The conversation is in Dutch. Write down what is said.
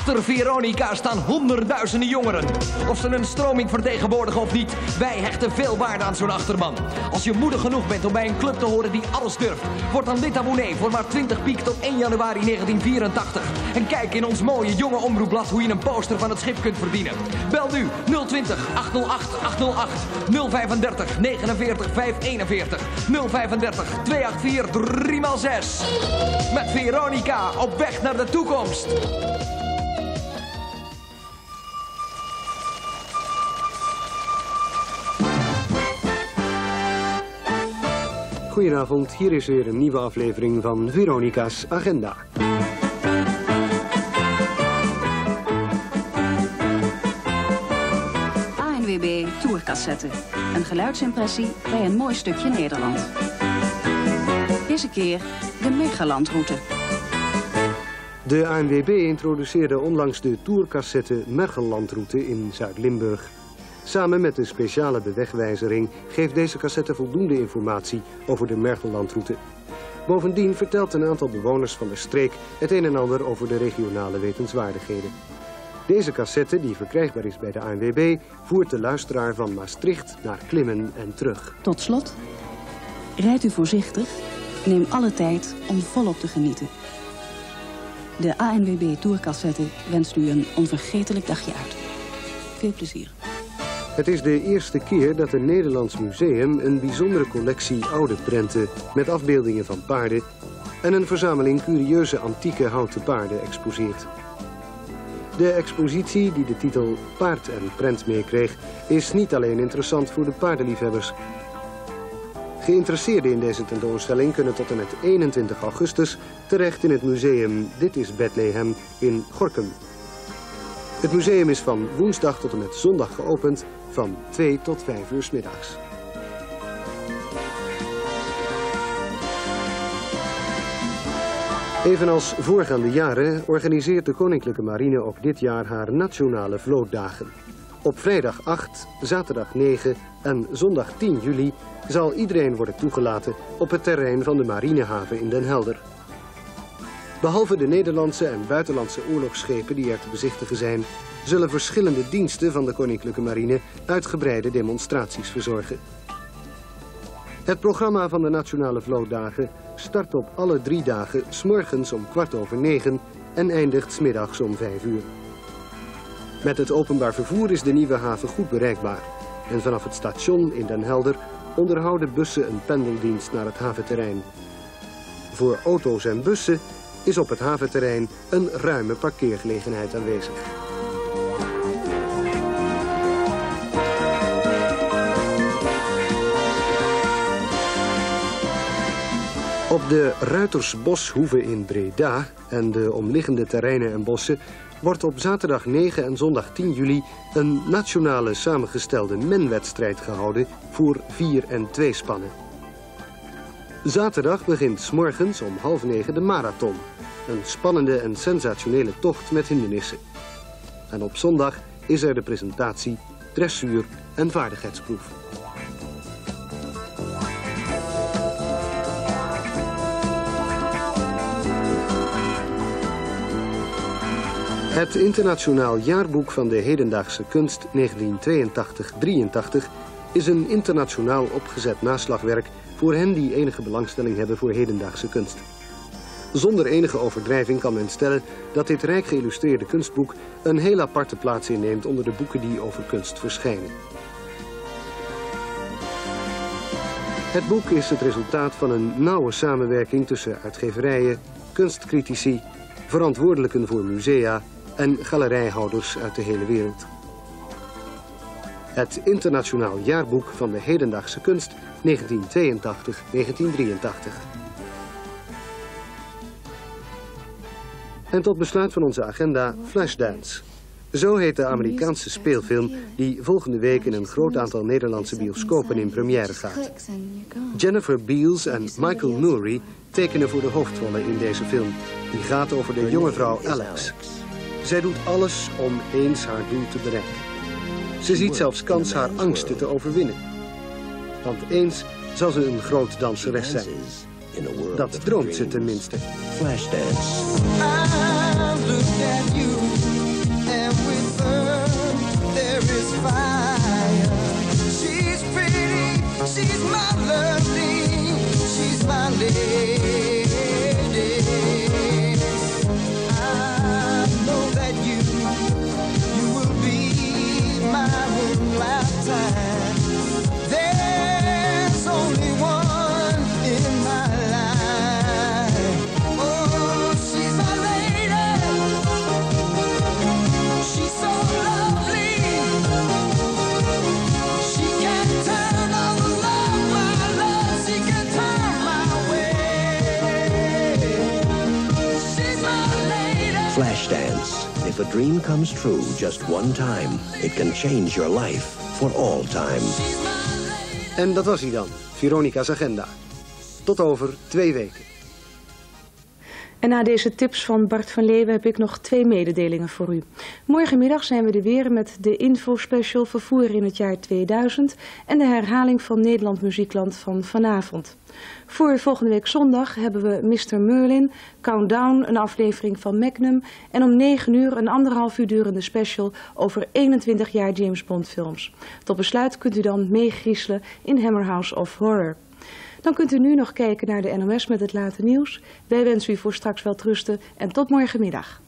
Achter Veronica staan honderdduizenden jongeren. Of ze een stroming vertegenwoordigen of niet, wij hechten veel waarde aan zo'n achterban. Als je moedig genoeg bent om bij een club te horen die alles durft, word dan lid aan Munee voor maar 20 piek tot 1 januari 1984. En kijk in ons mooie jonge omroepblad hoe je een poster van het schip kunt verdienen. Bel nu 020 808 808 035 49 541 035 284 3x6. Met Veronica op weg naar de toekomst. Goedenavond, hier is weer een nieuwe aflevering van Veronica's Agenda. ANWB Tourcassette. Een geluidsimpressie bij een mooi stukje Nederland. Deze keer de Mergellandroute. De ANWB introduceerde onlangs de tourcassette Mergellandroute in Zuid-Limburg. Samen met de speciale bewegwijzering geeft deze cassette voldoende informatie over de Mergellandroute. Bovendien vertelt een aantal bewoners van de streek het een en ander over de regionale wetenswaardigheden. Deze cassette, die verkrijgbaar is bij de ANWB, voert de luisteraar van Maastricht naar Klimmen en terug. Tot slot, rijdt u voorzichtig, neem alle tijd om volop te genieten. De ANWB Tourcassette wenst u een onvergetelijk dagje uit. Veel plezier. Het is de eerste keer dat het Nederlands Museum een bijzondere collectie oude prenten met afbeeldingen van paarden en een verzameling curieuze antieke houten paarden exposeert. De expositie, die de titel Paard en Prent meekreeg, is niet alleen interessant voor de paardenliefhebbers. Geïnteresseerden in deze tentoonstelling kunnen tot en met 21 augustus terecht in het museum Dit is Bethlehem in Gorkum. Het museum is van woensdag tot en met zondag geopend van 2 tot 5 uur 's middags. Evenals voorgaande jaren organiseert de Koninklijke Marine ook dit jaar haar nationale vlootdagen. Op vrijdag 8, zaterdag 9 en zondag 10 juli zal iedereen worden toegelaten op het terrein van de marinehaven in Den Helder. Behalve de Nederlandse en buitenlandse oorlogsschepen die er te bezichtigen zijn, zullen verschillende diensten van de Koninklijke Marine uitgebreide demonstraties verzorgen. Het programma van de Nationale Vlootdagen start op alle 3 dagen 's morgens om 9:15 en eindigt 's middags om 5 uur. Met het openbaar vervoer is de nieuwe haven goed bereikbaar. En vanaf het station in Den Helder onderhouden bussen een pendeldienst naar het haventerrein. Voor auto's en bussen is op het haventerrein een ruime parkeergelegenheid aanwezig. Op de Ruitersboshoeve in Breda en de omliggende terreinen en bossen wordt op zaterdag 9 en zondag 10 juli een nationale samengestelde menwedstrijd gehouden voor 4- en 2 spannen. Zaterdag begint 's morgens om 8:30 de marathon. Een spannende en sensationele tocht met hindernissen. En op zondag is er de presentatie, dressuur en vaardigheidsproef. Het internationaal jaarboek van de hedendaagse kunst 1982-83 is een internationaal opgezet naslagwerk voor hen die enige belangstelling hebben voor hedendaagse kunst. Zonder enige overdrijving kan men stellen dat dit rijk geïllustreerde kunstboek een heel aparte plaats inneemt onder de boeken die over kunst verschijnen. Het boek is het resultaat van een nauwe samenwerking tussen uitgeverijen, kunstcritici, verantwoordelijken voor musea en galerijhouders uit de hele wereld. Het internationaal jaarboek van de hedendaagse kunst 1982-1983. En tot besluit van onze agenda Flashdance. Zo heet de Amerikaanse speelfilm die volgende week in een groot aantal Nederlandse bioscopen in première gaat. Jennifer Beals en Michael Nouri tekenen voor de hoofdrollen in deze film. Die gaat over de jonge vrouw Alex. Zij doet alles om eens haar doel te bereiken. Ze ziet zelfs kans haar angsten te overwinnen. Want eens zal ze een groot danseres zijn. Dat droomt ze tenminste. Flashdance. kiss my ladies. I know that you will be my whole lifetime. There's only one in my life. Oh, she's my lady. She's so lovely. She can turn all the love my love. She can turn my way. She's my lady. Flashdance. If a dream comes true just one time, it can change your life for all time. En dat was hij dan, Veronica's agenda. Tot over 2 weken. En na deze tips van Bart van Leeuwen heb ik nog 2 mededelingen voor u. Morgenmiddag zijn we er weer met de infospecial Vervoer in het jaar 2000... en de herhaling van Nederland Muziekland van vanavond. Voor volgende week zondag hebben we Mr. Merlin, Countdown, een aflevering van Magnum... en om 9 uur een 1,5 uur durende special over 21 jaar James Bond films. Tot besluit kunt u dan meegriezelen in Hammer House of Horror. Dan kunt u nu nog kijken naar de NOS met het late nieuws. Wij wensen u voor straks welterusten en tot morgenmiddag.